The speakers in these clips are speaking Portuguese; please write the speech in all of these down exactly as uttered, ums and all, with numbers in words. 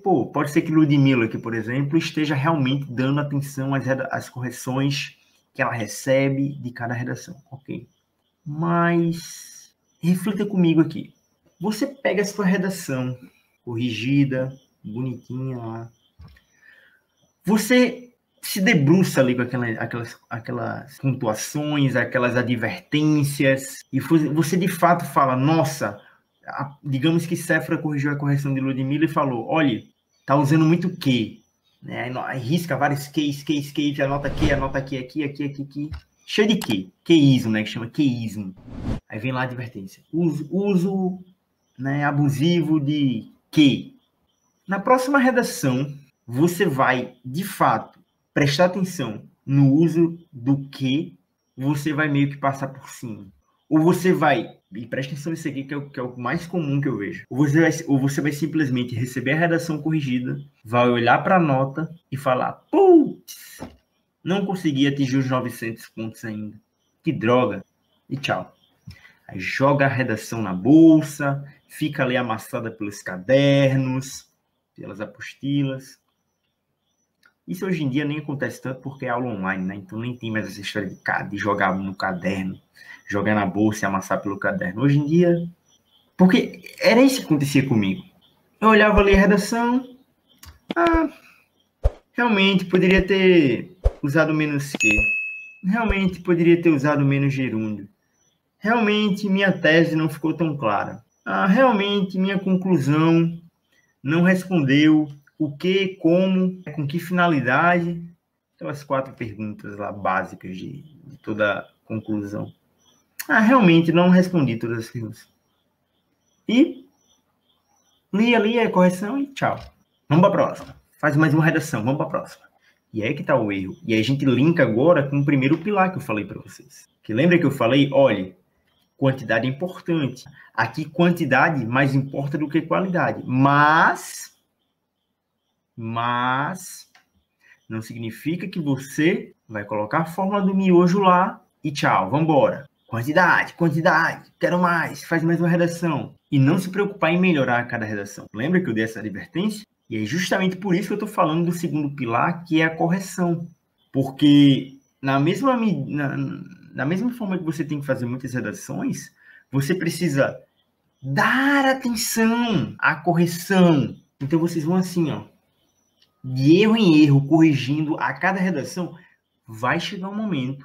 pô, pode ser que Ludmilla aqui, por exemplo, esteja realmente dando atenção às, às correções que ela recebe de cada redação, ok? Mas reflita comigo aqui. Você pega a sua redação corrigida, bonitinha lá. Você se debruça ali com aquela, aquelas, aquelas pontuações, aquelas advertências, e você de fato fala, nossa, a, digamos que Cefra corrigiu a correção de Ludmilla e falou, olha, tá usando muito Q, né? Aí risca vários Qs, Qs, Qs, anota Q, anota aqui, aqui, aqui, aqui, aqui, cheio de Q, Queísmo, né, que chama Queísmo. Aí vem lá a advertência, uso, uso né, abusivo de Q. Na próxima redação, você vai, de fato, prestar atenção no uso do que você vai meio que passar por cima. Ou você vai, e presta atenção nisso aqui que é o, que é o mais comum que eu vejo, ou você vai, ou você vai simplesmente receber a redação corrigida, vai olhar para a nota e falar, putz, não consegui atingir os novecentos pontos ainda. Que droga. E tchau. Aí joga a redação na bolsa, fica ali amassada pelos cadernos, pelas apostilas. Isso hoje em dia nem acontece tanto porque é aula online, né? Então nem tem mais essa história de, de jogar no caderno, jogar na bolsa e amassar pelo caderno. Hoje em dia... Porque era isso que acontecia comigo. Eu olhava ali a redação... Ah, realmente poderia ter usado menos que. Realmente poderia ter usado menos gerúndio. Realmente minha tese não ficou tão clara. Ah, realmente minha conclusão não respondeu... O que, como, com que finalidade? Aquelas quatro perguntas lá básicas de, de toda a conclusão. Ah, realmente não respondi todas as perguntas. E li ali a correção e tchau. Vamos para a próxima. Faz mais uma redação, vamos para a próxima. E aí que está o erro. E aí a gente linka agora com o primeiro pilar que eu falei para vocês. Que lembra que eu falei, olha, quantidade é importante. Aqui quantidade mais importa do que qualidade. Mas... Mas não significa que você vai colocar a fórmula do miojo lá e tchau, vambora. Quantidade, quantidade, quero mais, faz mais uma redação. E não se preocupar em melhorar cada redação. Lembra que eu dei essa advertência? E é justamente por isso que eu estou falando do segundo pilar, que é a correção. Porque na mesma, na, na mesma forma que você tem que fazer muitas redações, você precisa dar atenção à correção. Então vocês vão assim, ó. De erro em erro, corrigindo a cada redação, vai chegar um momento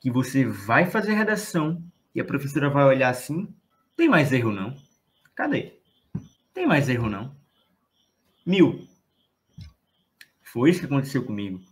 que você vai fazer a redação e a professora vai olhar assim, tem mais erro não? Cadê? Tem mais erro não? Mil. Foi isso que aconteceu comigo.